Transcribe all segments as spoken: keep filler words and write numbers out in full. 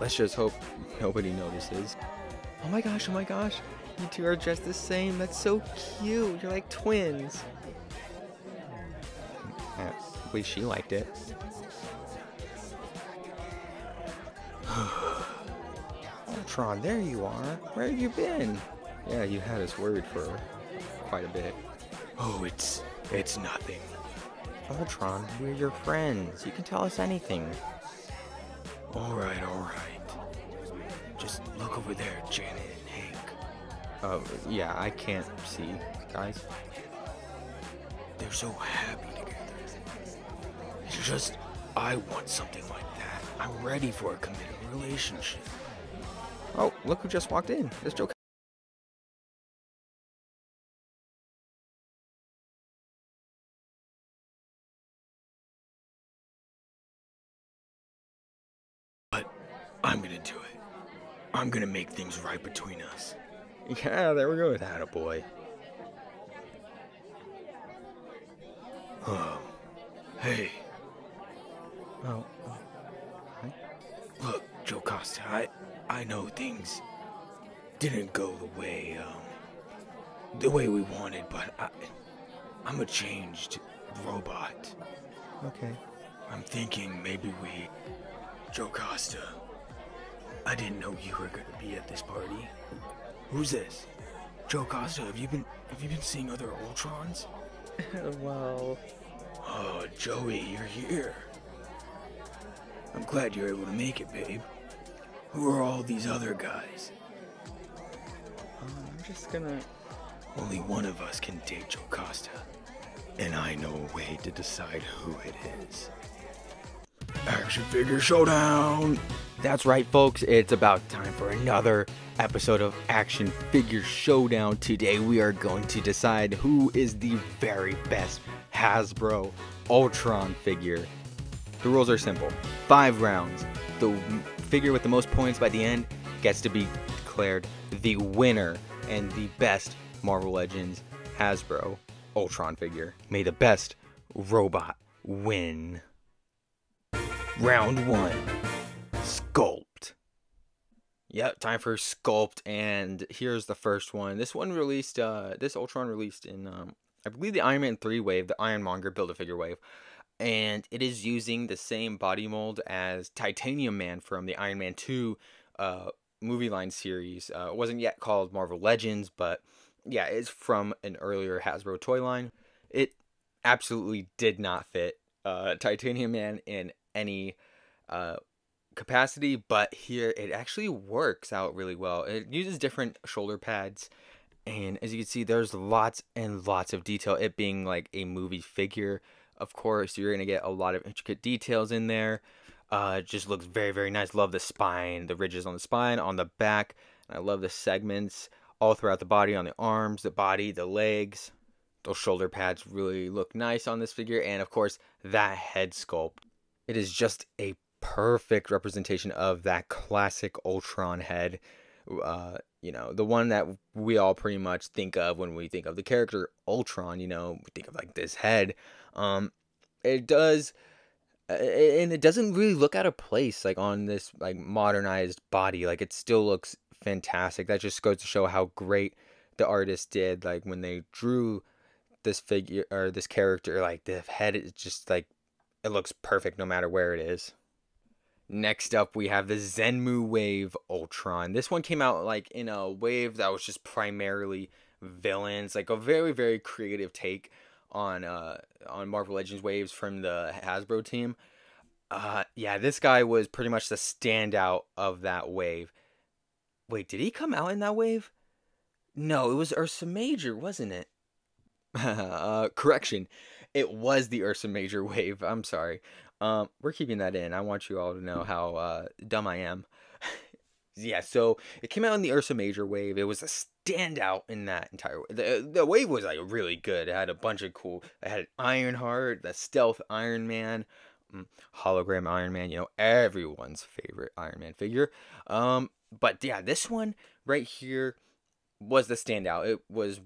Let's just hope nobody notices. Oh my gosh, oh my gosh. You two are dressed the same. That's so cute. You're like twins. At least she liked it. Ultron, there you are. Where have you been? Yeah, you had us worried for quite a bit. Oh, it's... it's nothing. Ultron, we're your friends. You can tell us anything. Alright, alright. Just look over there, Janet and Hank. Oh, yeah, I can't see, guys. They're so happy together. It's just, I want something like that. I'm ready for a committed relationship. Oh, look who just walked in. This joke. But I'm gonna do it. I'm gonna make things right between us. Yeah, there we go with that, boy. Um, hey. Oh. oh. Hi. Look, Joe Costa, I, I know things didn't go the way, um, the way we wanted, but I, I'm a changed robot. Okay. I'm thinking maybe we, Joe Costa, I didn't know you were gonna be at this party. Who's this? Joe Costa, have you been, have you been seeing other Ultrons? Well... Oh, Joey, you're here. I'm glad you're able to make it, babe. Who are all these other guys? Um, I'm just gonna... Only one of us can date Joe Costa. And I know a way to decide who it is. Action Figure Showdown! That's right, folks. It's about time for another episode of Action Figure Showdown. Today, we are going to decide who is the very best Hasbro Ultron figure. The rules are simple. Five rounds. The figure with the most points by the end gets to be declared the winner and the best Marvel Legends Hasbro Ultron figure. May the best robot win. Round one. Sculpt. Yep, time for Sculpt, and here's the first one. This one released, uh, this Ultron released in, um, I believe the Iron Man three wave, the Ironmonger Build-A-Figure wave. And it is using the same body mold as Titanium Man from the Iron Man two uh, movie line series. Uh, it wasn't yet called Marvel Legends, but yeah, it's from an earlier Hasbro toy line. It absolutely did not fit uh, Titanium Man in any uh, capacity, but here it actually works out really well. It uses different shoulder pads. And as you can see, there's lots and lots of detail. It being like a movie figure. Of course, you're going to get a lot of intricate details in there. Uh, it just looks very, very nice. Love the spine, the ridges on the spine, on the back. And I love the segments all throughout the body, on the arms, the body, the legs. Those shoulder pads really look nice on this figure. And, of course, that head sculpt. It is just a perfect representation of that classic Ultron head. Uh, you know, the one that we all pretty much think of when we think of the character Ultron. You know, we think of, like, this head. Um, it does, and it doesn't really look out of place, like, on this, like, modernized body. Like, it still looks fantastic. That just goes to show how great the artist did, like, when they drew this figure, or this character, like, the head is just, like, it looks perfect no matter where it is. Next up, we have the Zenmu Wave Ultron. This one came out, like, in a wave that was just primarily villains. Like, a very, very creative take on uh on Marvel Legends waves from the Hasbro team. Uh yeah, this guy was pretty much the standout of that wave. Wait, did he come out in that wave? No, it was Ursa Major, wasn't it? uh correction. It was the Ursa Major wave. I'm sorry. Um we're keeping that in. I want you all to know how uh dumb I am. Yeah, so it came out in the Ursa Major wave. It was a standout in that entire wave. The, the wave was, like, really good. It had a bunch of cool... It had an Ironheart, the Stealth Iron Man, Hologram Iron Man, you know, everyone's favorite Iron Man figure. Um, but, yeah, this one right here was the standout. It was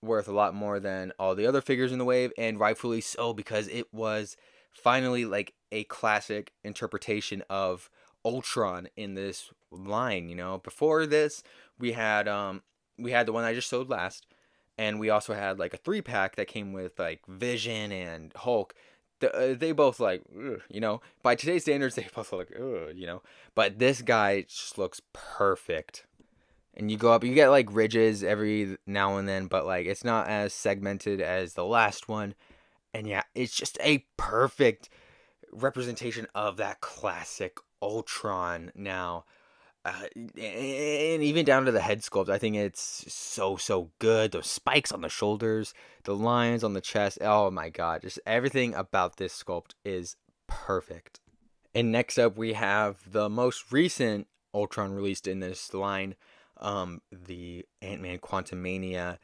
worth a lot more than all the other figures in the wave, and rightfully so, because it was finally, like, a classic interpretation of Ultron in this line, you know. Before this, we had um we had the one I just showed last, and we also had like a three pack that came with like Vision and Hulk. The, uh, they both like, ugh, you know, by today's standards, they both look, ugh, you know, but this guy just looks perfect. And you go up, you get like ridges every now and then, but like it's not as segmented as the last one. And yeah, it's just a perfect representation of that classic Ultron now. Uh, and even down to the head sculpt, I think it's so, so good. Those spikes on the shoulders, the lines on the chest. Oh my God. Just everything about this sculpt is perfect. And next up, we have the most recent Ultron released in this line, um, the Ant-Man Quantumania.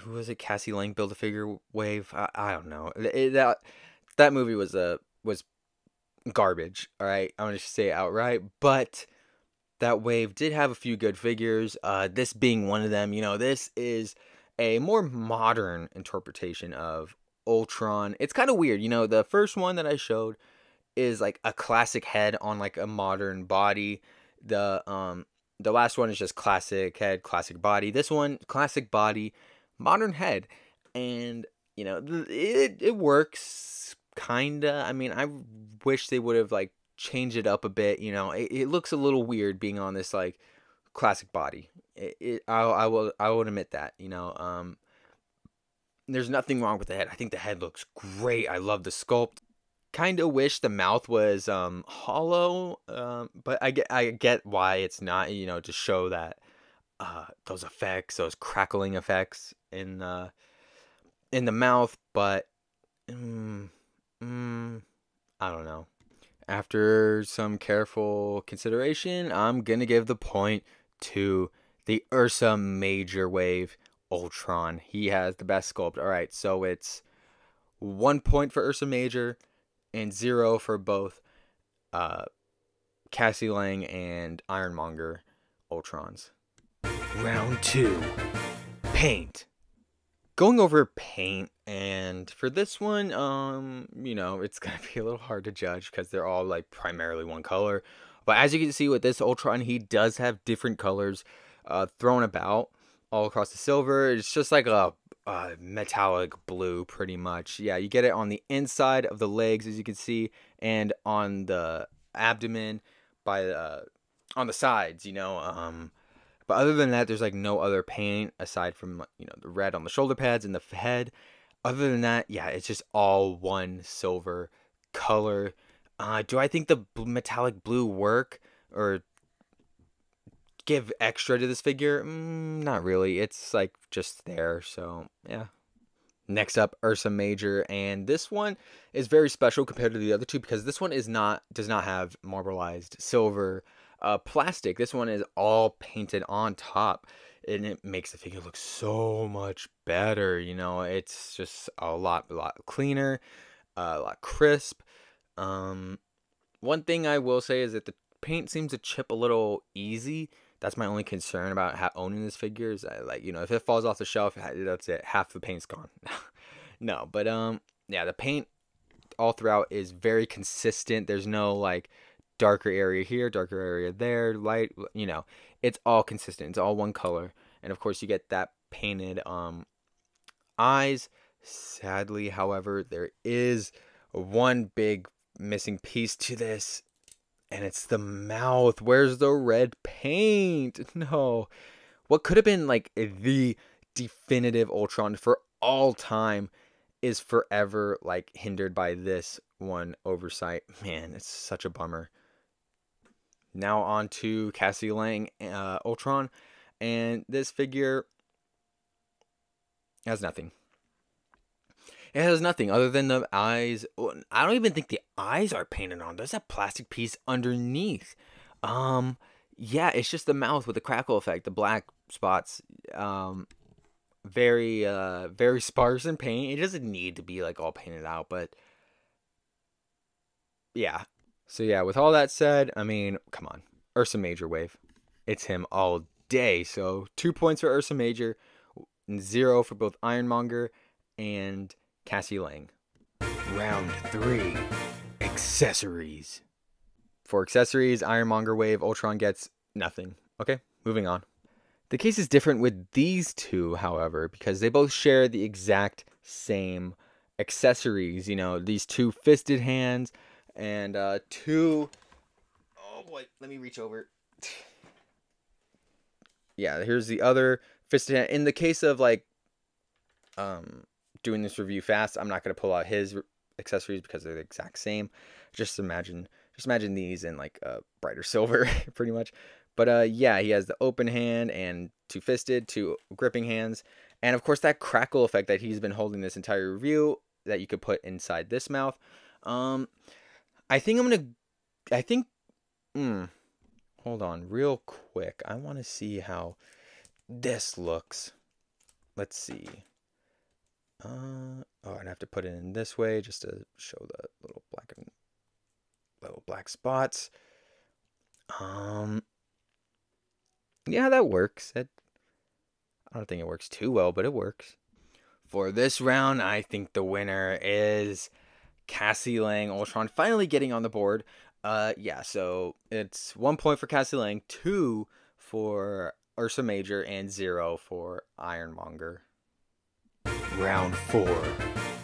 Who was it? Cassie Lang Build-A-Figure Wave? I, I don't know. It, that, that movie was, a, was garbage. All right. I'm going to say it outright. But that wave did have a few good figures, uh, this being one of them. You know, this is a more modern interpretation of Ultron. It's kind of weird. You know, the first one that I showed is like a classic head on like a modern body. The, um, the last one is just classic head, classic body. This one, classic body, modern head. And, you know, it, it works kind of. I mean, I wish they would have like change it up a bit, you know. It, it looks a little weird being on this like classic body. It, it I, I will I will admit that, you know. Um, there's nothing wrong with the head. I think the head looks great. I love the sculpt. Kind of wish the mouth was um hollow, um, but I get I get why it's not, you know, to show that uh those effects, those crackling effects in the in the mouth. But mm, mm, I don't know. After some careful consideration, I'm going to give the point to the Ursa Major Wave Ultron. He has the best sculpt. All right, so it's one point for Ursa Major and zero for both uh, Cassie Lang and Ironmonger Ultrons. Round two, paint. Going over paint, and for this one, um, you know, it's going to be a little hard to judge because they're all, like, primarily one color. But as you can see with this Ultron, he does have different colors uh, thrown about all across the silver. It's just like a, a metallic blue, pretty much. Yeah, you get it on the inside of the legs, as you can see, and on the abdomen by the, on the sides, you know, um... But other than that, there's like no other paint aside from, you know, the red on the shoulder pads and the head. Other than that, yeah, it's just all one silver color. Uh, do I think the metallic blue work or give extra to this figure? Mm, not really. It's like just there. So, yeah. Next up, Ursa Major, and this one is very special compared to the other two because this one is not does not have marbleized silver uh, plastic. This one is all painted on top, and it makes the figure look so much better. You know, it's just a lot, a lot cleaner, uh, a lot crisp. Um, one thing I will say is that the paint seems to chip a little easy. That's my only concern about how owning this figure is I, like, you know, if it falls off the shelf, that's it. Half the paint's gone. No, but, um, yeah, the paint all throughout is very consistent. There's no, like, darker area here, darker area there, light, you know. It's all consistent. It's all one color. And, of course, you get that painted um, eyes. Sadly, however, there is one big missing piece to this. And it's the mouth. Where's the red paint? No. What could have been like the definitive Ultron for all time is forever like hindered by this one oversight. Man, it's such a bummer. Now on to Cassie Lang uh, Ultron. And this figure has nothing. It has nothing other than the eyes. I don't even think the eyes are painted on. There's that plastic piece underneath. Um, yeah, it's just the mouth with the crackle effect, the black spots. Um, very, uh, very sparse in paint. It doesn't need to be like all painted out, but yeah. So yeah, with all that said, I mean, come on, Ursa Major Wave. It's him all day. So two points for Ursa Major, and zero for both Ironmonger and Cassie Lang. Round three, accessories. For accessories, Ironmonger Wave Ultron gets nothing. Okay, moving on. The case is different with these two, however, because they both share the exact same accessories. You know, these two fisted hands and uh, two... Oh boy, let me reach over. Yeah, here's the other fisted hand. In the case of, like, um, doing this review fast, I'm not going to pull out his accessories because they're the exact same. Just imagine... Just imagine these in like a uh, brighter silver, pretty much. But uh, yeah, he has the open hand and two fisted, two gripping hands. And of course that crackle effect that he's been holding this entire review that you could put inside this mouth. Um, I think I'm going to, I think, mm, hold on real quick. I want to see how this looks. Let's see. Uh, oh, I'd have to put it in this way just to show the little black and little black spots. Um yeah, that works. It, I don't think it works too well, but it works. For this round, I think the winner is Cassie Lang Ultron, finally getting on the board. Uh yeah, so it's one point for Cassie Lang, two for Ursa Major, and zero for Ironmonger. Round four,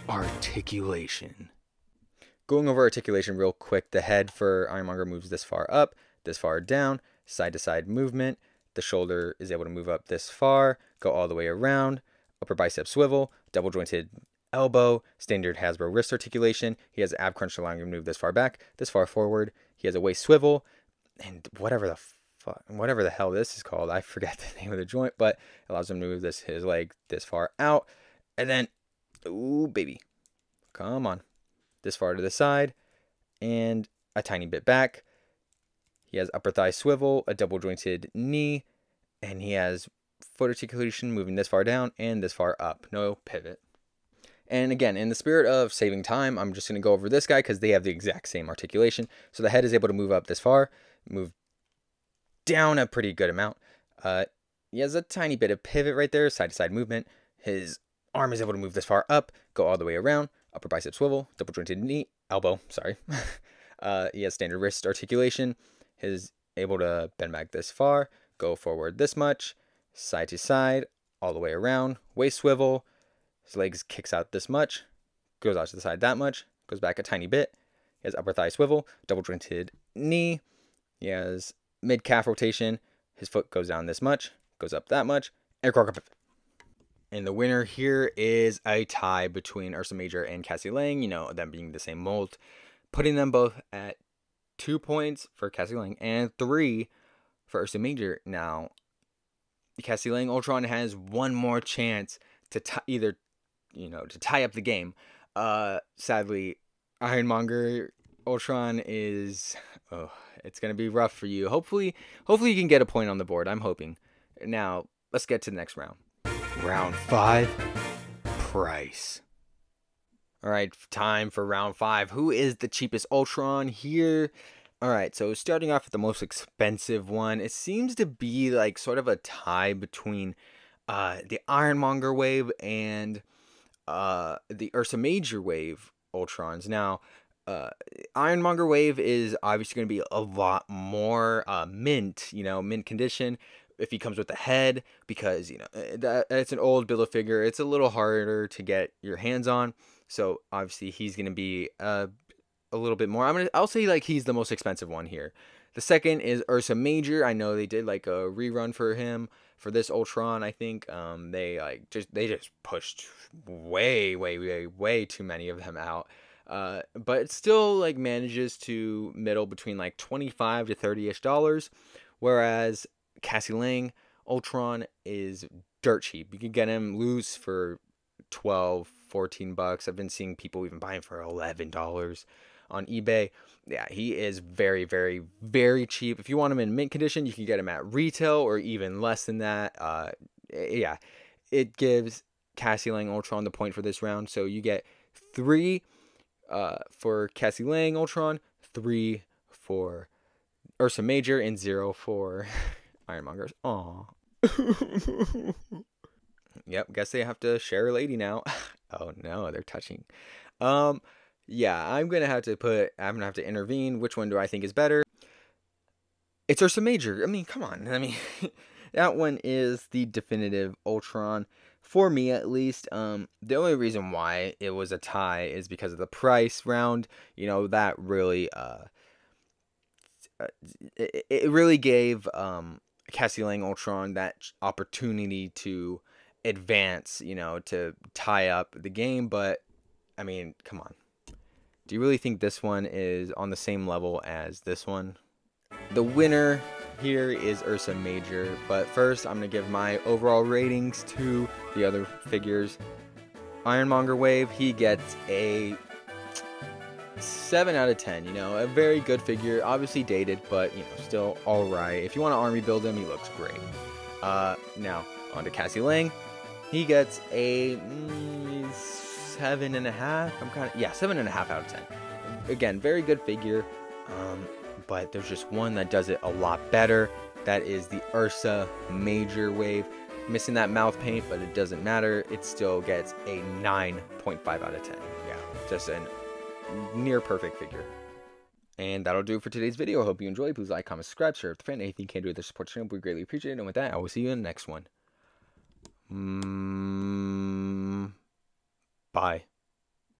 articulation. Going over articulation real quick, the head for Ironmonger moves this far up, this far down, side to side movement. The shoulder is able to move up this far, go all the way around, upper bicep swivel, double jointed elbow, standard Hasbro wrist articulation. He has ab crunch allowing him to move this far back, this far forward. He has a waist swivel, and whatever the fuck, whatever the hell this is called, I forgot the name of the joint, but allows him to move this his leg this far out, and then, ooh baby, come on. This far to the side, and a tiny bit back. He has upper thigh swivel, a double jointed knee, and he has foot articulation moving this far down and this far up. No pivot. And again, in the spirit of saving time, I'm just going to go over this guy because they have the exact same articulation. So the head is able to move up this far, move down a pretty good amount. Uh, he has a tiny bit of pivot right there, side to side movement. His arm is able to move this far up, go all the way around. Upper bicep swivel, double jointed knee, elbow, sorry. uh, he has standard wrist articulation. He's able to bend back this far, go forward this much, side to side, all the way around, waist swivel. His legs kicks out this much, goes out to the side that much, goes back a tiny bit. He has upper thigh swivel, double jointed knee. He has mid calf rotation. His foot goes down this much, goes up that much, and croc up. And the winner here is a tie between Ursa Major and Cassie Lang, you know, them being the same mold, putting them both at two points for Cassie Lang and three for Ursa Major. Now, Cassie Lang Ultron has one more chance to t either, you know, to tie up the game. Uh, sadly, Ironmonger Ultron is, oh, it's going to be rough for you. Hopefully, hopefully you can get a point on the board. I'm hoping. Now, let's get to the next round. Round five, price. All right, time for round five. Who is the cheapest Ultron here? All right, so starting off with the most expensive one, it seems to be like sort of a tie between uh, the Ironmonger Wave and uh, the Ursa Major Wave Ultrons. Now, uh, Ironmonger Wave is obviously going to be a lot more uh, mint, you know, mint condition. If he comes with a head, because, you know, that it's an old Build-A-Figure, it's a little harder to get your hands on. So obviously he's going to be uh, a little bit more. I'm gonna, I'll say like he's the most expensive one here. The second is Ursa Major. I know they did like a rerun for him for this Ultron. I think um, they like just they just pushed way, way, way, way too many of them out. Uh, but it still like manages to middle between like twenty-five to thirty-ish dollars, whereas Cassie Lang Ultron is dirt cheap. You can get him loose for twelve, fourteen bucks. I've been seeing people even buying for eleven dollars on eBay. Yeah, he is very, very, very cheap. If you want him in mint condition, you can get him at retail or even less than that. Uh, yeah, it gives Cassie Lang Ultron the point for this round. So you get three uh, for Cassie Lang Ultron, three for Ursa Major, and zero for... Ironmongers. Aw. Yep, guess they have to share a lady now. Oh no, they're touching. Um, yeah, I'm gonna have to put, I'm gonna have to intervene. Which one do I think is better? It's Ursa Major. I mean, come on. I mean, that one is the definitive Ultron, for me at least. Um, the only reason why it was a tie is because of the price round. You know, that really, uh, it, it really gave um, Cassie Lang Ultron that opportunity to advance, you know, to tie up the game. But, I mean, come on. Do you really think this one is on the same level as this one? The winner here is Ursa Major, but first I'm going to give my overall ratings to the other figures. Ironmonger Wave, he gets a seven out of ten, you know, a very good figure, obviously dated, but, you know, still alright. If you want to army build him, he looks great. Uh, now, on to Cassie Lang, he gets a mm, seven and a half, I'm kind of, yeah, seven and a half out of ten. Again, very good figure, um, but there's just one that does it a lot better. That is the Ursa Major Wave. Missing that mouth paint, but it doesn't matter. It still gets a nine point five out of ten. Yeah, just a near perfect figure. And that'll do it for today's video. I hope you enjoyed. Please like, comment, subscribe, share with a friend. Anything you can do with the support channel, we greatly appreciate it. And with that, I will see you in the next one. Mm, bye.